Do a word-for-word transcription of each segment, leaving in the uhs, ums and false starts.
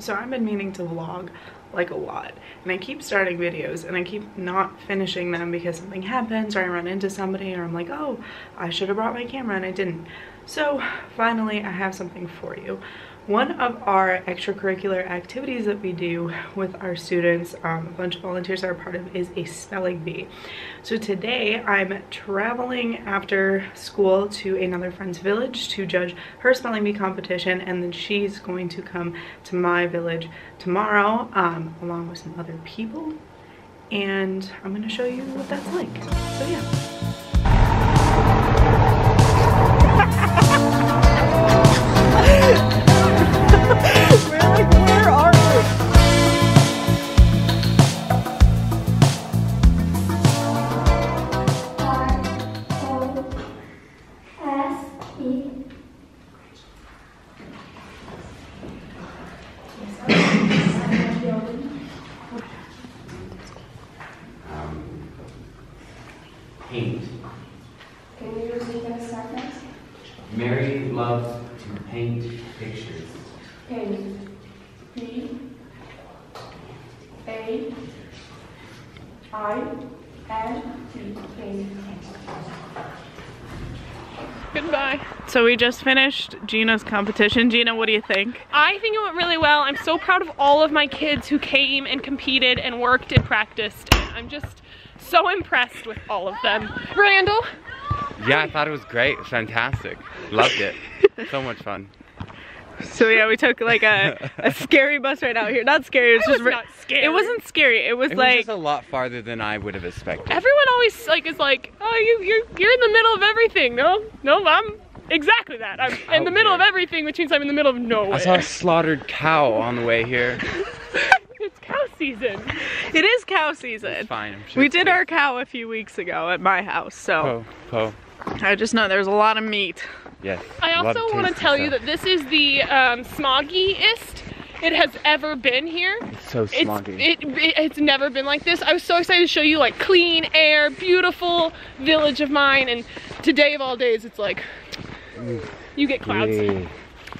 So I've been meaning to vlog like a lot, and I keep starting videos and I keep not finishing them because something happens or I run into somebody or I'm like, oh, I should have brought my camera and I didn't. So finally I have something for you. One of our extracurricular activities that we do with our students, um, a bunch of volunteers are a part of, is a spelling bee. So today I'm traveling after school to another friend's village to judge her spelling bee competition, and then she's going to come to my village tomorrow um, along with some other people, and I'm going to show you what that's like. So yeah. Paint. Can you repeat that sentence? Mary loves to paint pictures. Paint. P. A. I. N. T. Paint. Goodbye. So we just finished Gina's competition. Gina, what do you think? I think it went really well. I'm so proud of all of my kids who came and competed and worked and practiced. And I'm just so impressed with all of them. Randall? Yeah, I thought it was great. Fantastic. Loved it. So much fun. So yeah, we took like a, a scary bus right out here. Not scary. It was, it was just not scary. It wasn't scary. It was it like was just a lot farther than I would have expected. Everyone always like is like, oh, you you're you're in the middle of everything. No, no, I'm exactly that. I'm in the middle of everything, which means I'm in the middle of nowhere. I saw a slaughtered cow on the way here. It's cow season. It is cow season. It's fine. I'm sure we did our cow a few weeks ago at my house, so. Po, po. I just know there's a lot of meat. Yes. I also want to tell you that this is the um, smoggiest it has ever been here. It's so smoggy. It's, it, it, it's never been like this. I was so excited to show you like clean air, beautiful village of mine, and today of all days, it's like you get clouds. Yeah.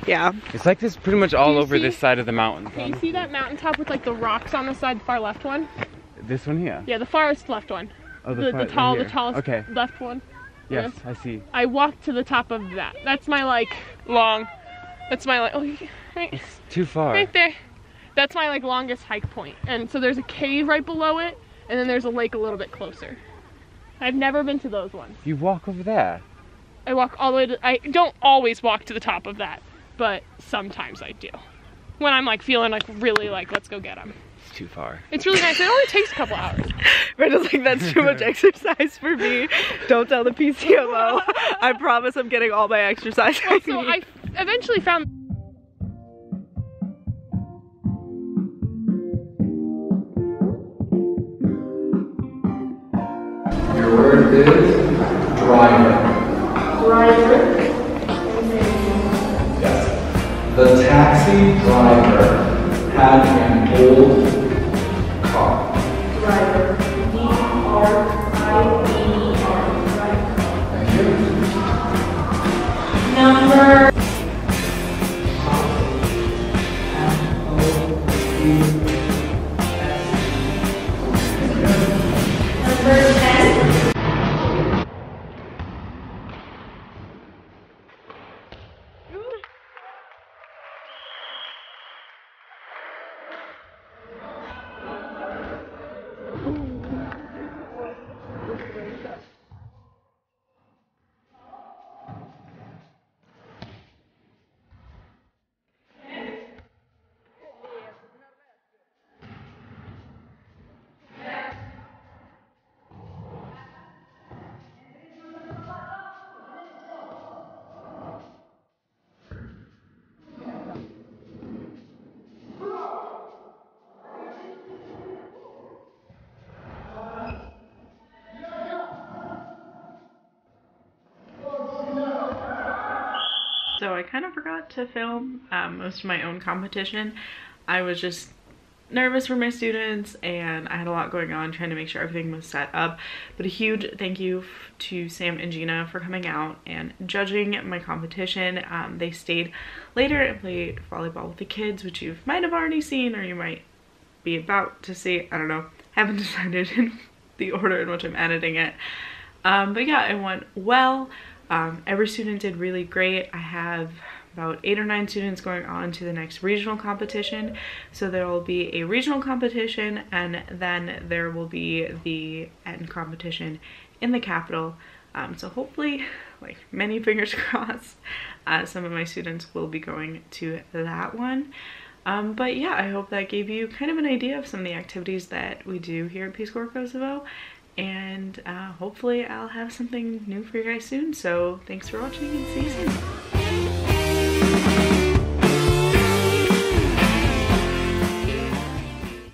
Yeah. It's like this pretty much all over see, this side of the mountain. Can you see that mountaintop with like the rocks on the side, the far left one? This one here? Yeah, the farthest left one. Oh, the, the, far, the tall, the tallest okay. left one. Yes, yeah. I see. I walked to the top of that. That's my like long, that's my like, oh, right. It's too far. Right there. That's my like longest hike point. And so there's a cave right below it, and then there's a lake a little bit closer. I've never been to those ones. You walk over there? I walk all the way to, I don't always walk to the top of that. But sometimes I do. When I'm like feeling like really like, let's go get them. It's too far. It's really nice. It only takes a couple hours. Rachel's like, that's too much exercise for me. Don't tell the P C M O. I promise I'm getting all my exercise. Also, I, I eventually found. Your word is driver. Driver. The taxi driver had an old car. Driver. D R I V E R. Thank you. Number. Number ten. So I kind of forgot to film um, most of my own competition. I was just nervous for my students, and I had a lot going on trying to make sure everything was set up. But a huge thank you to Sam and Gina for coming out and judging my competition. Um, they stayed later and played volleyball with the kids, which you might have already seen or you might be about to see. I don't know. I haven't decided in the order in which I'm editing it. Um, but yeah, it went well. Um, every student did really great. I have about eight or nine students going on to the next regional competition. So there will be a regional competition, and then there will be the end competition in the capital. Um, so hopefully, like many fingers crossed, uh, some of my students will be going to that one. Um, but yeah, I hope that gave you kind of an idea of some of the activities that we do here at Peace Corps Kosovo. And uh, hopefully I'll have something new for you guys soon. So thanks for watching, and see you soon.